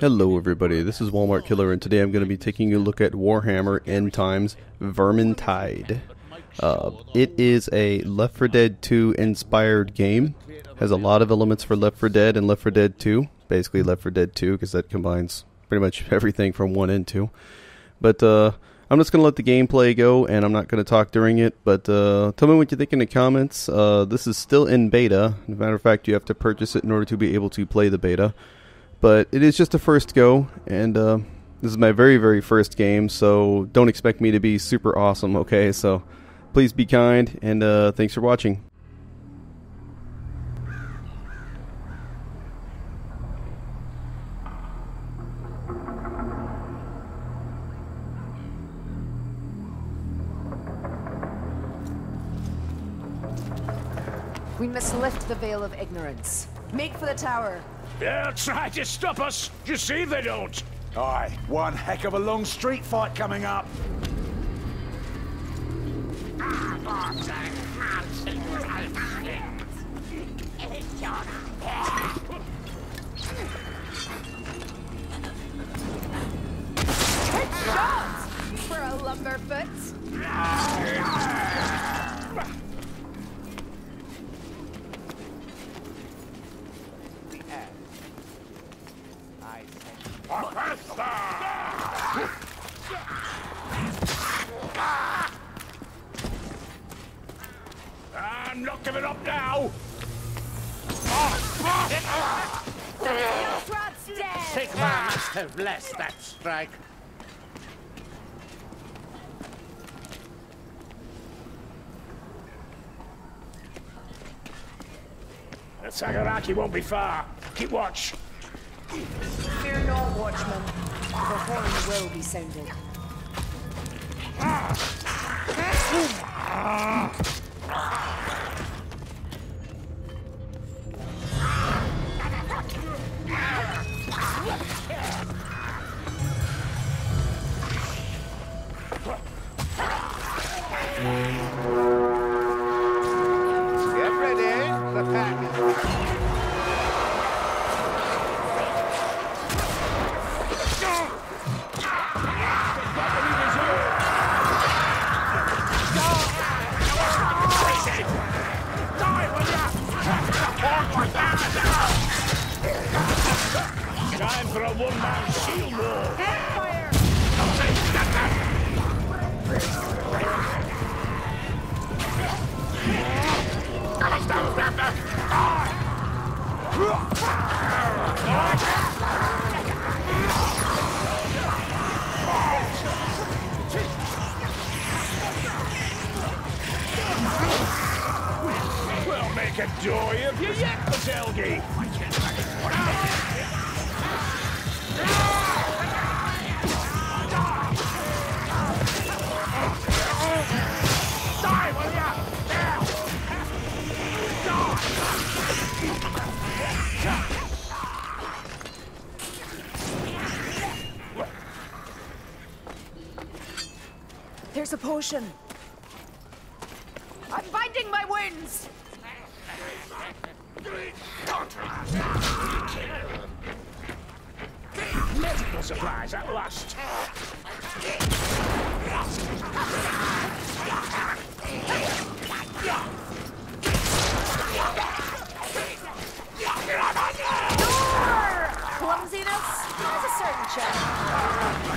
Hello everybody, this is WalmartKiller, and today I'm going to be taking a look at Warhammer End Times Vermintide. It is a Left 4 Dead 2 inspired game. Has a lot of elements for Left 4 Dead and Left 4 Dead 2. Basically Left 4 Dead 2 because that combines pretty much everything from 1 and 2. But I'm just going to let the gameplay go and I'm not going to talk during it. But tell me what you think in the comments. This is still in beta. As a matter of fact, you have to purchase it in order to be able to play the beta. But it is just a first go, and this is my very, very first game, so don't expect me to be super awesome, okay? So please be kind, and thanks for watching. We must lift the veil of ignorance. Make for the tower. They'll try to stop us. You see they don't. Aye, one heck of a long street fight coming up. Headshots for a lumberfoot. I'm not giving up now. Sigma must have blessed that strike. The Sagaraki won't be far. Keep watch. Fear not, Watchman. The horn will be sounded. Get ready, the pack. Time for a one-man shield war! Fire! We'll make a joy of you yet, Patelgi! There's a potion. I'm finding my wounds. Medical supplies at last. Clumsiness has a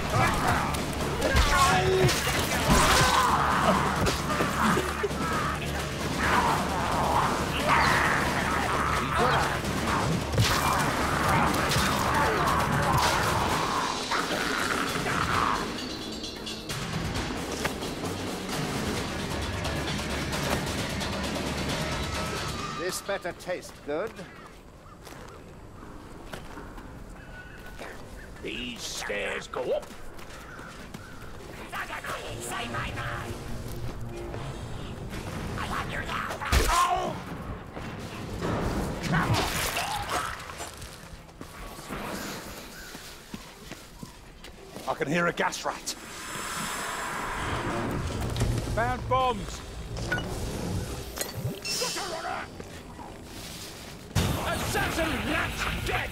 certain charm. This better taste good. These stairs go up. Say my mind. I want you now. Oh! Come on. I can hear a gas rat. Found bombs. Assassin rat dead!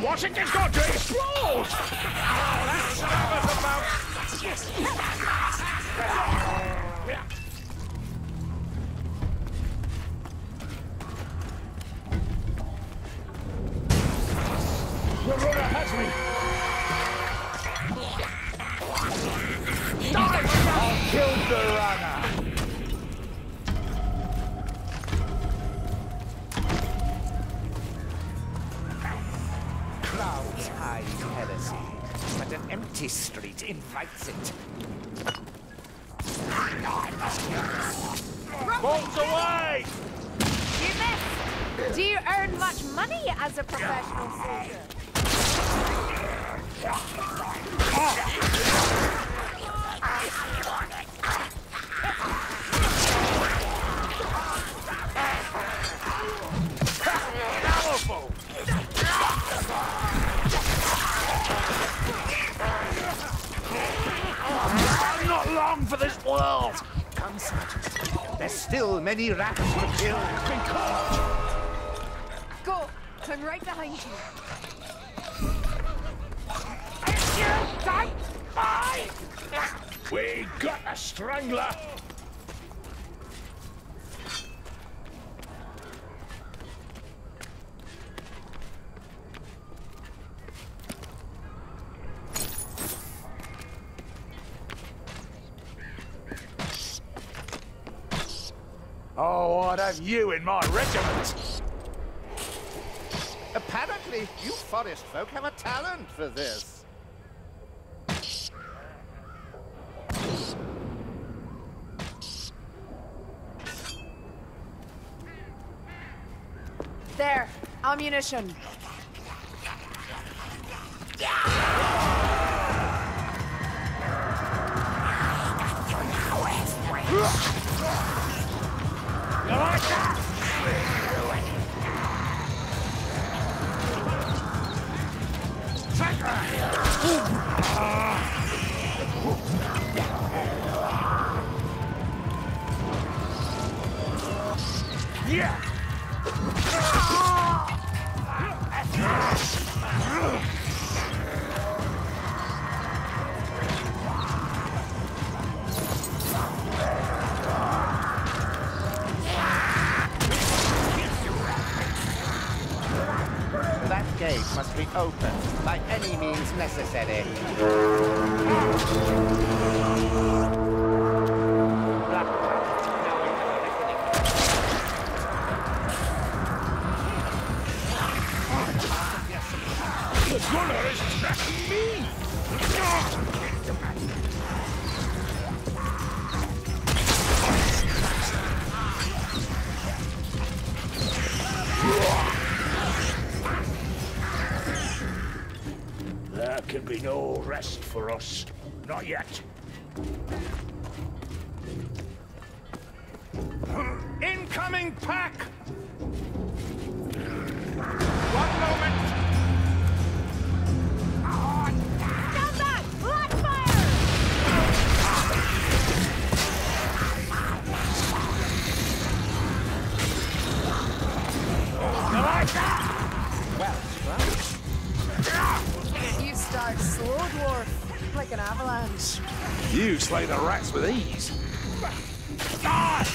that Washington's going to explode! Oh, that's what I was about. The runner has me. I killed the runner. Clouds hide heresy, but an empty street invites it. Bolt away! You missed! Do you earn much money as a professional soldier? Powerful! I'm not long for this world! Come, Sergeant. There's still many rats to kill. Go! I'm right behind you. If you die, bye! We got a strangler! Oh, I'd have you in my regiment! Apparently, you forest folk have a talent for this. There, ammunition. You like that? Yeah! Must be opened by any means necessary. The gunner is tracking me! There can be no rest for us. Not yet. Incoming pack! One moment! Come back! Blood fire! Well, start slow, dwarf, like an avalanche. You slay the rats with ease. Ah!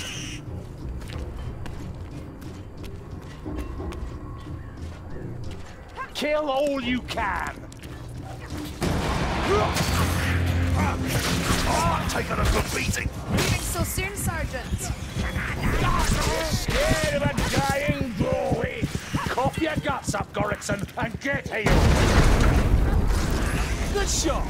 Kill all you can. Oh, taking a good beating. Leaving so soon, Sergeant. Scared of a dying glory. Cough your guts up, Gorrickson, and get healed. Good shot!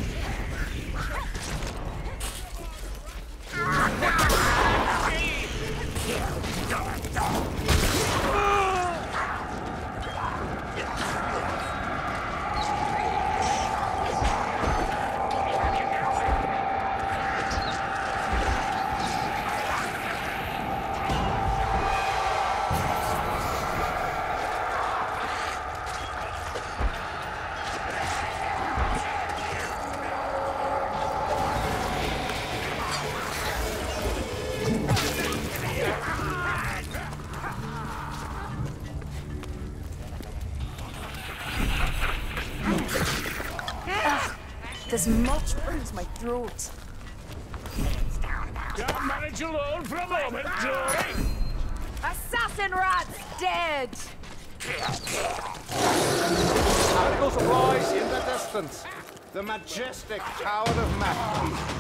This much burns my throat. Can't manage alone for a moment, Dory. Assassin rat's dead. Articles arise in the distance. The majestic tower of Macron.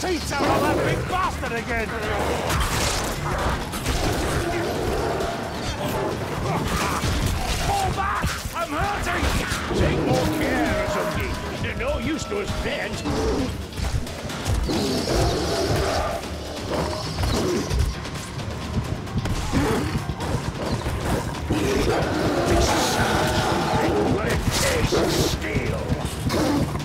Teach out of that big bastard again! Fall back! I'm hurting! Take more care, Zungi. They're no use to us bends. This is like steel!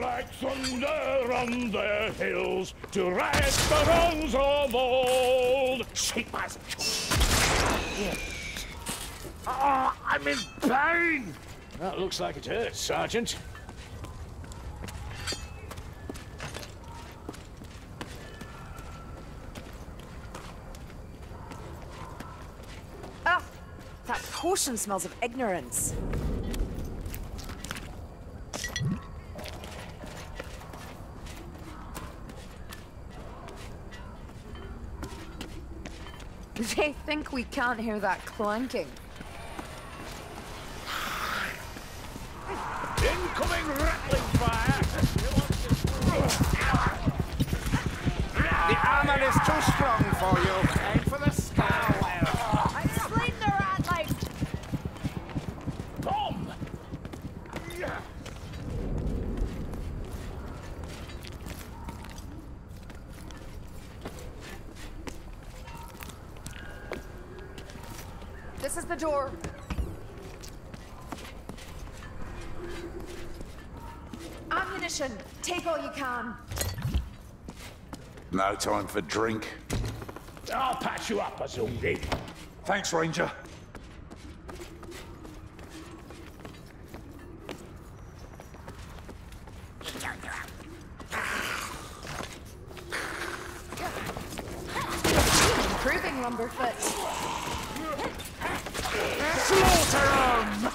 Like thunder on the hills to rise the wrongs of old. Shake my... Oh, I'm in pain! That looks like it hurts, Sergeant. Ah, that potion smells of ignorance. They think we can't hear that clanking. Incoming rattling fire! The armor is too strong for you. Aim for the skull. I've slain the rattling! Bomb! This is the door. Ammunition. Take all you can. No time for drink. I'll patch you up, Azumdi. Thanks, Ranger. Improving, Lumberfoot. Slaughter him!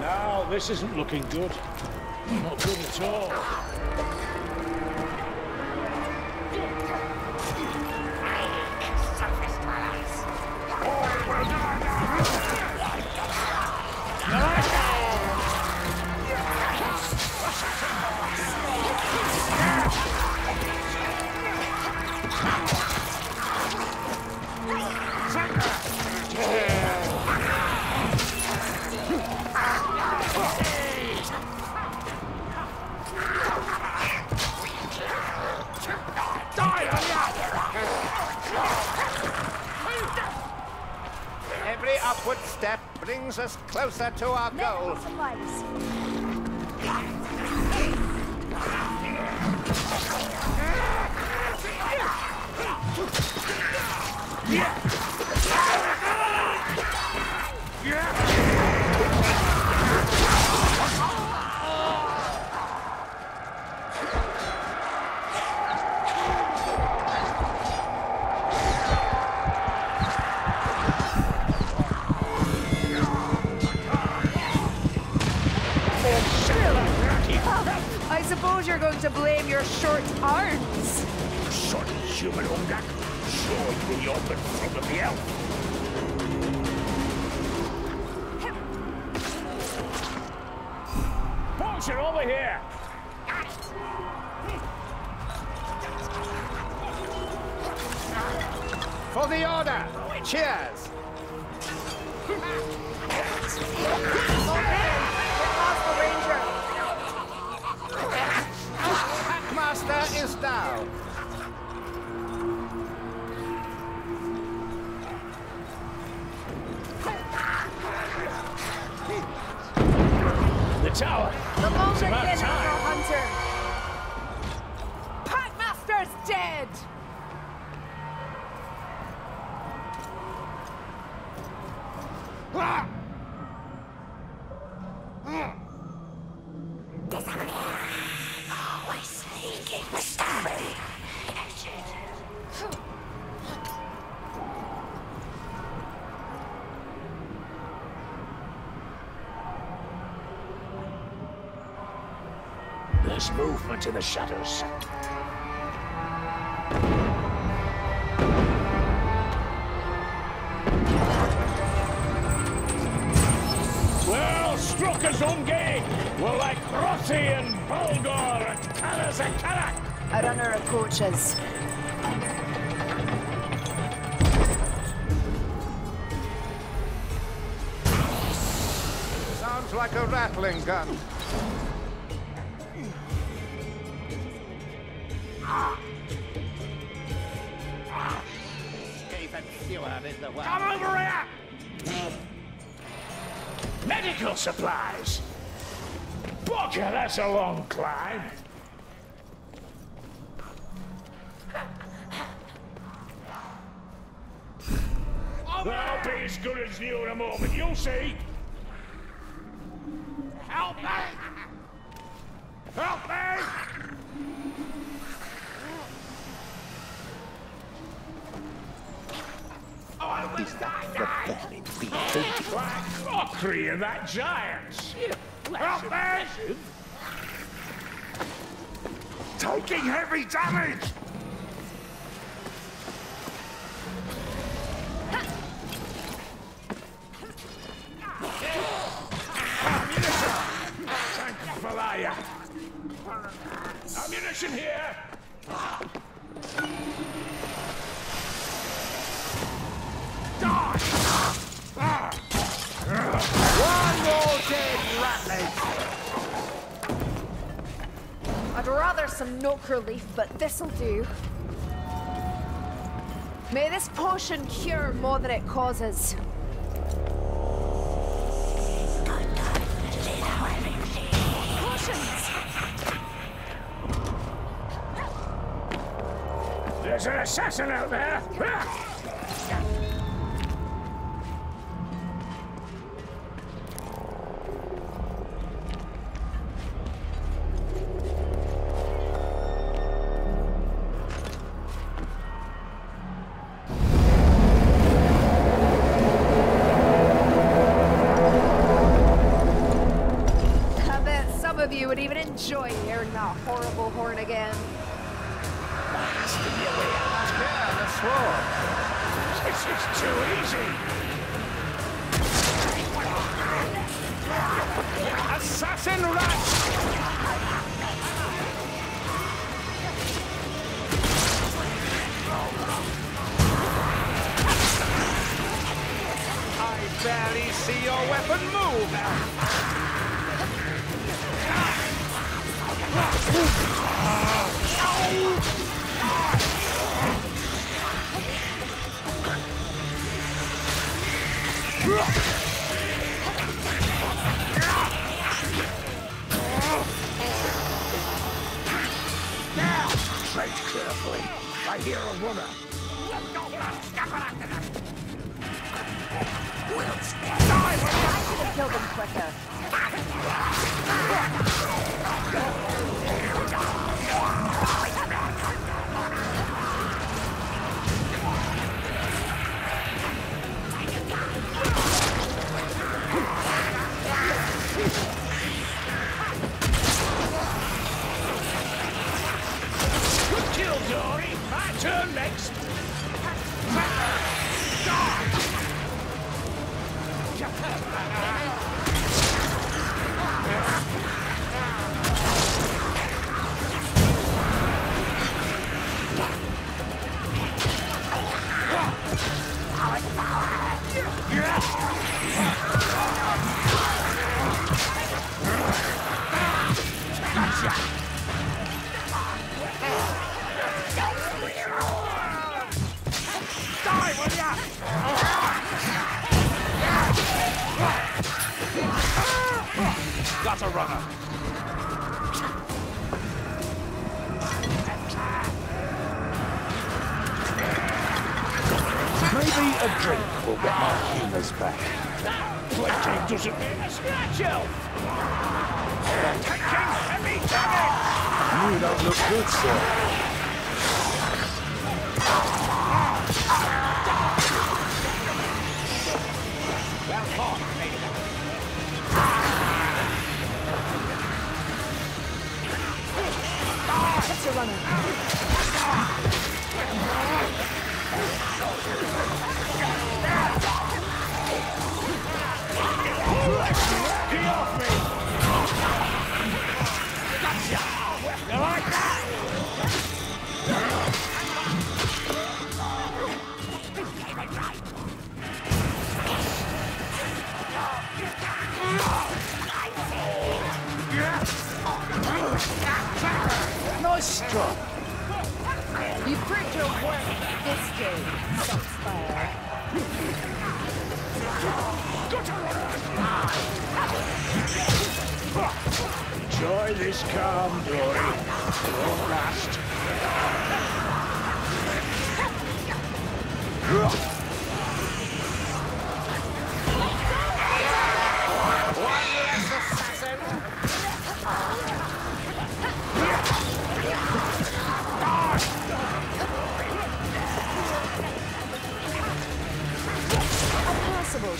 Now, this isn't looking good. Not good at all. step brings us closer to our goal. You're going to blame your short arms. Short human hunger. Sure, you will be open from the elf. Potion over here. Got it. For the order. Cheers. Master is down. The tower. The longer in our hunter. Packmaster's dead. There's movement in the shadows. Well, struck us on game. We're like Rossi and Bulgar and Karas and Karak. A runner of coaches. Sounds like a rattling gun. Come over here! Medical supplies! Bugger, that's a long climb! I'll be as good as new in a moment, you'll see! Help me! Help me! Like mockery of that giant! Help me! Taking heavy damage! Thank you, Malaya! Ammunition here! I'd rather some knock relief, but this'll do. May this potion cure more than it causes. Potions! There's an assassin out there! Enjoy hearing that horrible horn again. That's the way out there, the swarm. This is too easy. Assassin rat! I barely see your weapon move. Look! Tread carefully. I hear a runner. Let's go after them. We'll stop. I should have killed them quicker. Turn next! Got a runner. Maybe a drink will get my humors back. Plenty doesn't mean a scratch elf. Taking heavy damage. You don't look good, sir. Well caught, Ada. That's a runner. Get off me! Gotcha! You like that? Nice job. You proved your worth this game, Softfire. Enjoy this calm, glory. It won't last.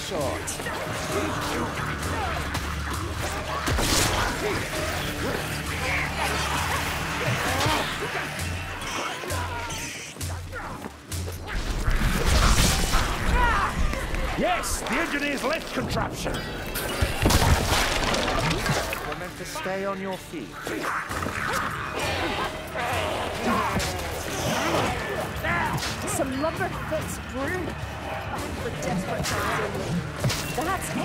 Short. Yes, the engineer's left contraption. Remember to stay on your feet. Some lumber fits brute. For desperate times. That's it.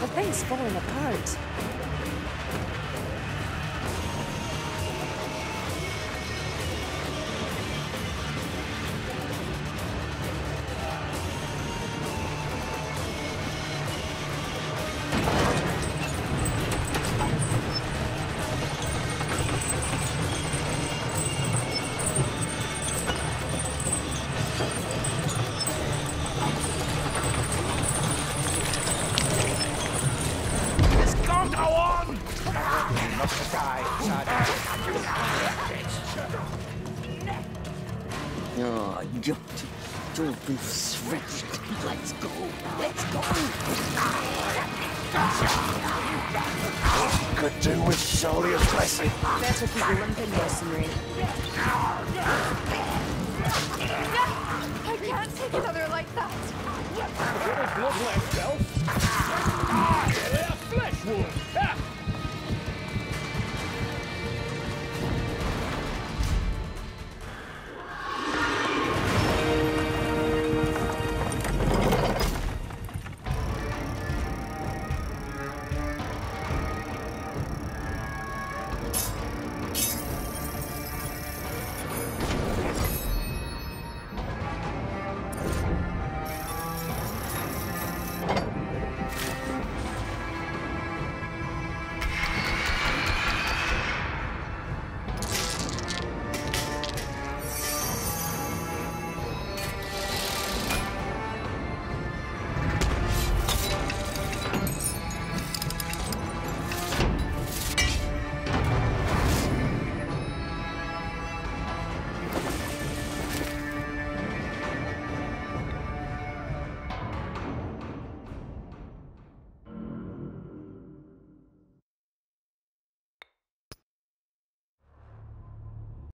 The thing's falling apart. I can't take another like that. What a blood left, Elf.